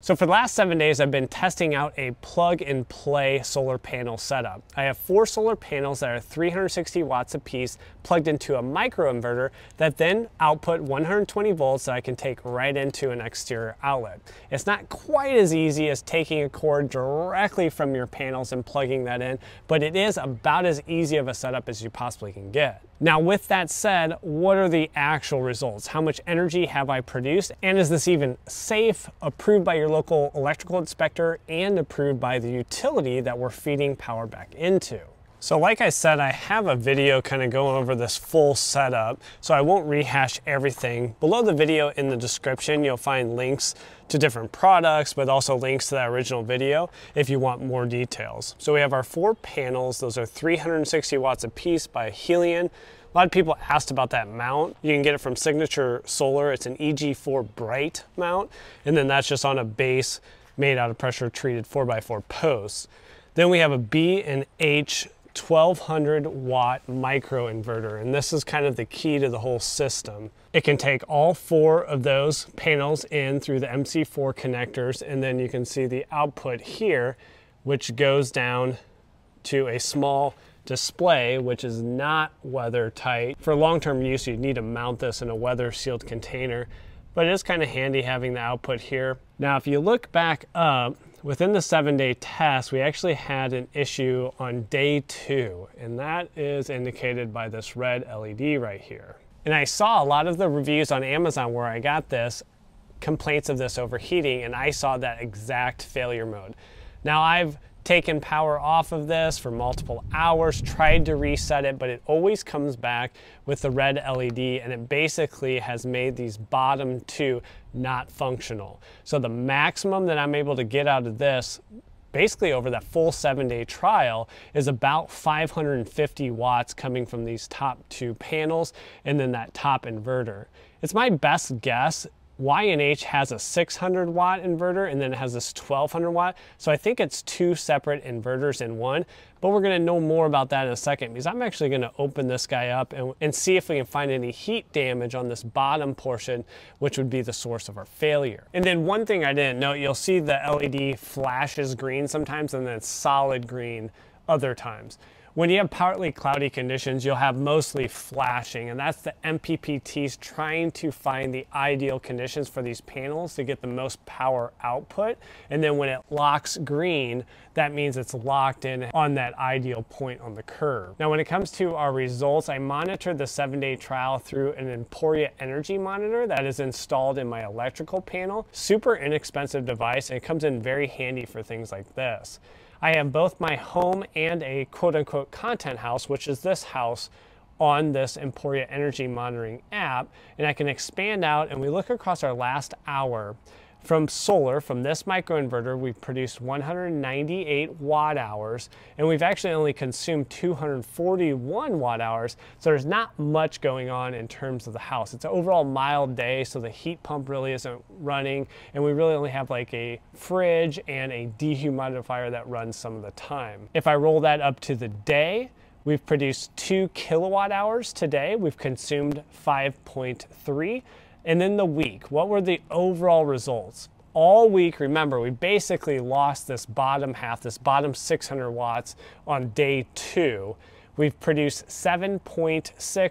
So for the last 7 days, I've been testing out a plug-and-play solar panel setup. I have 4 solar panels that are 360 watts apiece plugged into a microinverter that then output 120 volts that I can take right into an exterior outlet. It's not quite as easy as taking a cord directly from your panels and plugging that in, but it is about as easy of a setup as you possibly can get. Now with that said, what are the actual results? How much energy have I produced? And is this even safe, approved by your local electrical inspector, and approved by the utility that we're feeding power back into? So like I said, I have a video kind of going over this full setup, so I won't rehash everything. Below the video in the description, you'll find links to different products, but also links to that original video if you want more details. So we have our 4 panels. Those are 360 watts a piece by Helion. A lot of people asked about that mount. You can get it from Signature Solar. It's an EG4 BrightMount, and then that's just on a base made out of pressure-treated 4x4 posts. Then we have a BNH 1200 watt microinverter, and this is kind of the key to the whole system. It can take all 4 of those panels in through the MC4 connectors, and then you can see the output here, which goes down to a small display, which is not weather tight. For long-term use, you'd need to mount this in a weather-sealed container, but it is kind of handy having the output here. Now, if you look back up, within the 7-day test, we actually had an issue on day 2, and that is indicated by this red LED right here. And I saw a lot of the reviews on Amazon where I got this, complaints of this overheating, and I saw that exact failure mode. Now, I've taken power off of this for multiple hours, tried to reset it, but it always comes back with the red LED, and it basically has made these bottom 2 not functional. So the maximum that I'm able to get out of this, basically over that full 7-day trial, is about 550 watts coming from these top 2 panels and then that top inverter. It's my best guess. Y&H has a 600 watt inverter, and then it has this 1200 watt. So I think it's 2 separate inverters in one, but we're gonna know more about that in a second, because I'm actually gonna open this guy up and see if we can find any heat damage on this bottom portion, which would be the source of our failure. And then one thing I didn't note, you'll see the LED flashes green sometimes, and then it's solid green other times. When you have partly cloudy conditions, you'll have mostly flashing, and that's the MPPTs trying to find the ideal conditions for these panels to get the most power output. And then when it locks green, that means it's locked in on that ideal point on the curve. Now, when it comes to our results, I monitored the 7-day trial through an Emporia Energy monitor that is installed in my electrical panel. Super inexpensive device, and it comes in very handy for things like this. I have both my home and a quote-unquote content house, which is this house, on this Emporia Energy monitoring app, and I can expand out, and we look across our last hour. From solar, from this microinverter, we've produced 198 watt hours, and we've actually only consumed 241 watt hours, so there's not much going on in terms of the house. It's an overall mild day, so the heat pump really isn't running, and we really only have like a fridge and a dehumidifier that runs some of the time. If I roll that up to the day, we've produced 2 kilowatt hours today. We've consumed 5.3. And then the week, what were the overall results? All week, remember, we basically lost this bottom half, this bottom 600 watts on day 2. We've produced 7.6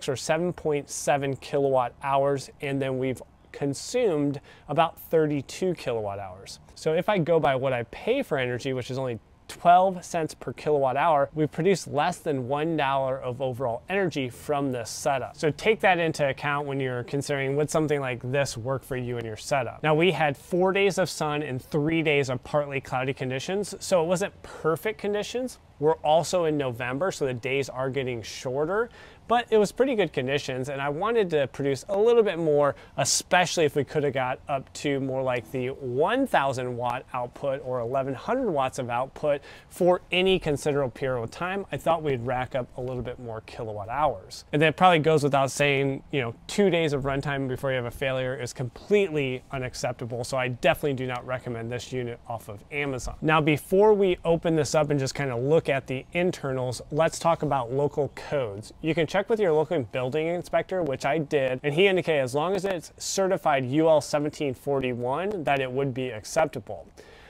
or 7.7 kilowatt hours, and then we've consumed about 32 kilowatt hours. So if I go by what I pay for energy, which is only 12 cents per kilowatt hour, we produce less than $1 of overall energy from this setup. So take that into account when you're considering would something like this work for you in your setup. Now, we had 4 days of sun and 3 days of partly cloudy conditions, so it wasn't perfect conditions. We're also in November, so the days are getting shorter, but it was pretty good conditions, and I wanted to produce a little bit more, especially if we could have got up to more like the 1,000 watt output or 1,100 watts of output for any considerable period of time. I thought we'd rack up a little bit more kilowatt hours. And that probably goes without saying, you know, 2 days of runtime before you have a failure is completely unacceptable, so I definitely do not recommend this unit off of Amazon. Now, before we open this up and just kind of look at the internals, let's talk about local codes. You can check check with your local building inspector, which I did, and he indicated as long as it's certified UL 1741, that it would be acceptable.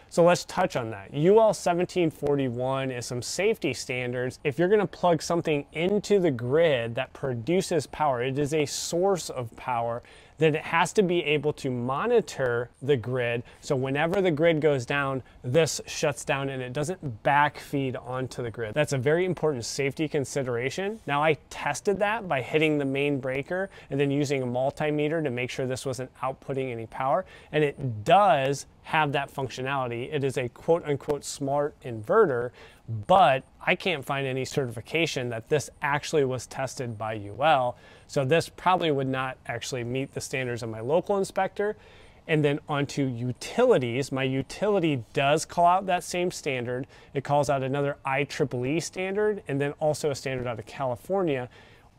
So let's touch on that. UL 1741 is some safety standards. If you're gonna plug something into the grid that produces power, it is a source of power, then it has to be able to monitor the grid. So whenever the grid goes down, this shuts down and it doesn't backfeed onto the grid. That's a very important safety consideration. Now I tested that by hitting the main breaker and then using a multimeter to make sure this wasn't outputting any power. And it does have that functionality. It is a quote unquote smart inverter, but I can't find any certification that this actually was tested by UL. So this probably would not actually meet the standards of my local inspector. And then onto utilities, my utility does call out that same standard. It calls out another IEEE standard and then also a standard out of California.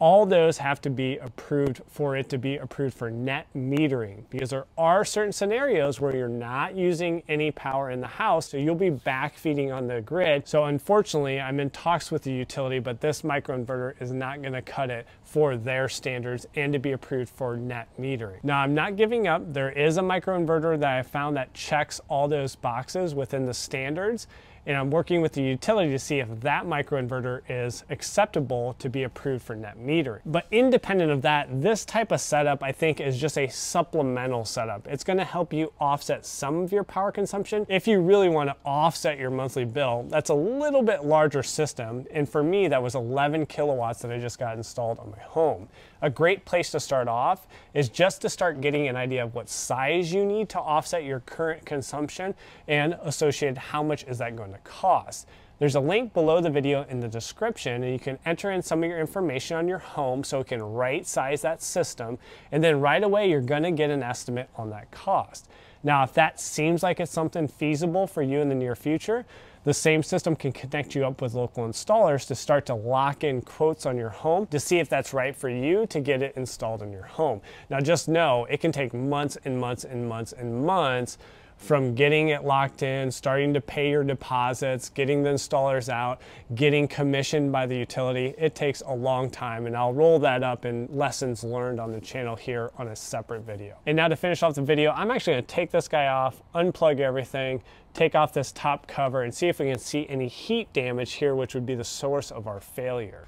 All those have to be approved for it to be approved for net metering, because there are certain scenarios where you're not using any power in the house, so you'll be backfeeding on the grid. So unfortunately, I'm in talks with the utility, but this microinverter is not gonna cut it for their standards and to be approved for net metering. Now, I'm not giving up. There is a microinverter that I found that checks all those boxes within the standards. And I'm working with the utility to see if that microinverter is acceptable to be approved for net metering. But independent of that, this type of setup, I think, is just a supplemental setup. It's gonna help you offset some of your power consumption. If you really wanna offset your monthly bill, that's a little bit larger system. And for me, that was 11 kilowatts that I just got installed on my home. A great place to start off is just to start getting an idea of what size you need to offset your current consumption and associated how much is that going to cost. There's a link below the video in the description, and you can enter in some of your information on your home so it can right size that system, and then right away you're going to get an estimate on that cost. Now, if that seems like it's something feasible for you in the near future, the same system can connect you up with local installers to start to lock in quotes on your home to see if that's right for you to get it installed in your home. Now, just know it can take months and months and months and months from getting it locked in, starting to pay your deposits, getting the installers out, getting commissioned by the utility. It takes a long time, and I'll roll that up in lessons learned on the channel here on a separate video. And now to finish off the video, I'm actually gonna take this guy off, unplug everything, take off this top cover, and see if we can see any heat damage here, which would be the source of our failure.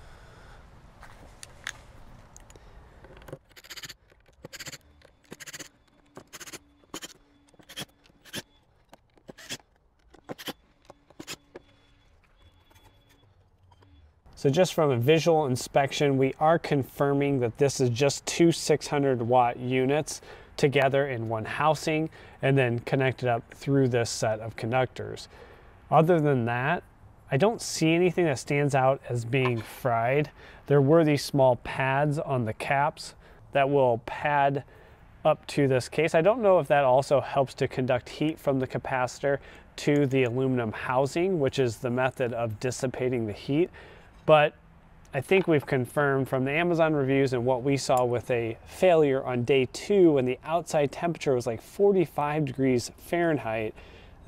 So just from a visual inspection, we are confirming that this is just two 600-watt units together in one housing and then connected up through this set of conductors. Other than that, I don't see anything that stands out as being fried. There were these small pads on the caps that will pad up to this case. I don't know if that also helps to conduct heat from the capacitor to the aluminum housing, which is the method of dissipating the heat. But I think we've confirmed from the Amazon reviews and what we saw with a failure on day 2 when the outside temperature was like 45 degrees Fahrenheit,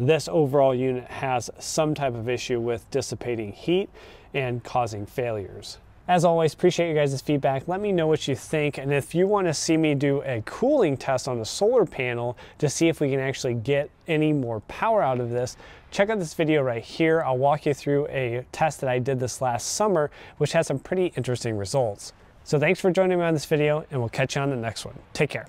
this overall unit has some type of issue with dissipating heat and causing failures. As always, appreciate you guys' feedback. Let me know what you think, and if you want to see me do a cooling test on a solar panel to see if we can actually get any more power out of this, check out this video right here. I'll walk you through a test that I did this last summer, which had some pretty interesting results. So thanks for joining me on this video, and we'll catch you on the next one. Take care.